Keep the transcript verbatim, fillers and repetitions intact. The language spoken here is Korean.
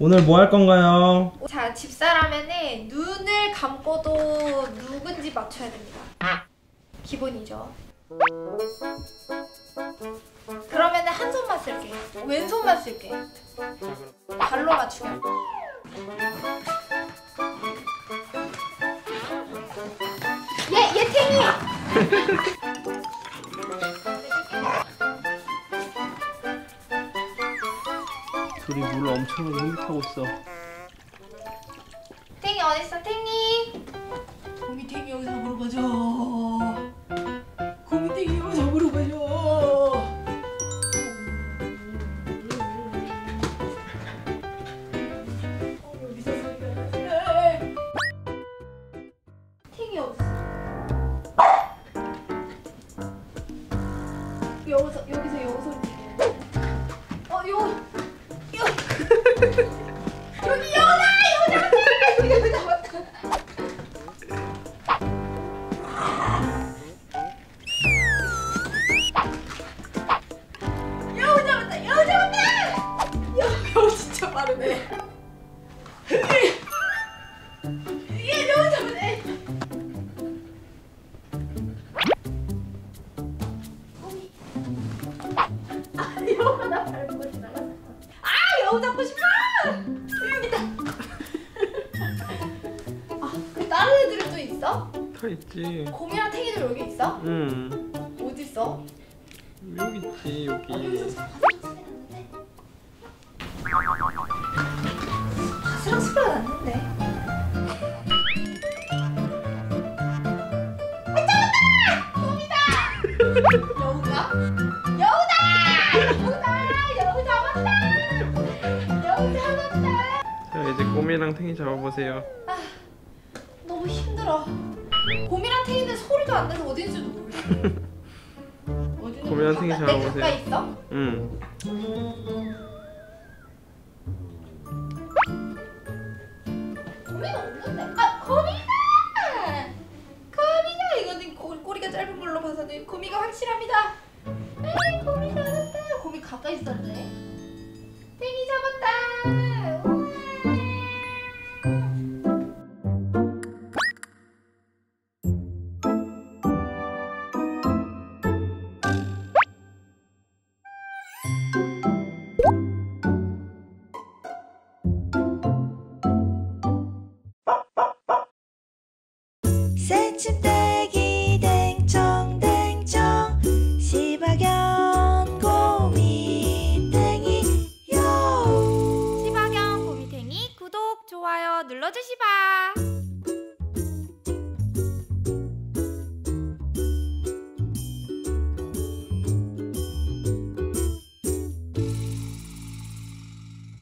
오늘 뭐 할 건가요? 자, 집사람에는 눈을 감고도 누군지 맞춰야 됩니다. 기본이죠. 그러면은 한 손만 쓸게. 왼손만 쓸게. 발로 맞추게. 얘, 얘 탱이! 둘이 물을 엄청나게 흡입하고 있어. 탱이 어딨어? 탱이! 곰이 탱이 여기 잡으러 가자. 곰이 탱이 여기 잡으러 가자. 여기서 소리가 탱이 어딨어? 여기서 여기서 여우 소리. 어 여우. 여기 여우다! 여우다! 여우 잡았다! 여우 잡았다! 여우 잡았다! 여우 진짜 빠르네. 얘 여우 잡았네. 곰이. 아 여우 나 밟고 지나갔어. 아 여우 잡고 싶어! 다 있지. 곰이랑 탱이도 여기 있어? 응. 어디 있어? 여기 있지. 여기. 아, 여기서 바스락 소리가 났는데. 바스락 소리가 났는데. 잡았다! 곰이다! 여우가? 여우다! 여우다! 여우 잡았다! 여우 잡았다! 자 이제 곰이랑 탱이 잡아보세요. 아 너무 힘들어. 곰이랑 탱이는 소리도 안 나서 어딘지도 모르겠어. 어딘지 곰이랑 탱이 잡아보세요. 내 가까이 있어? 응. 곰이는 없는데? 아! 곰이다! 곰이다! 이거는 고, 꼬리가 짧은 걸로 봐서는 곰이가 확실합니다. 에이 곰이 잡았다! 곰이 가까이 있었네. 탱이 잡았다!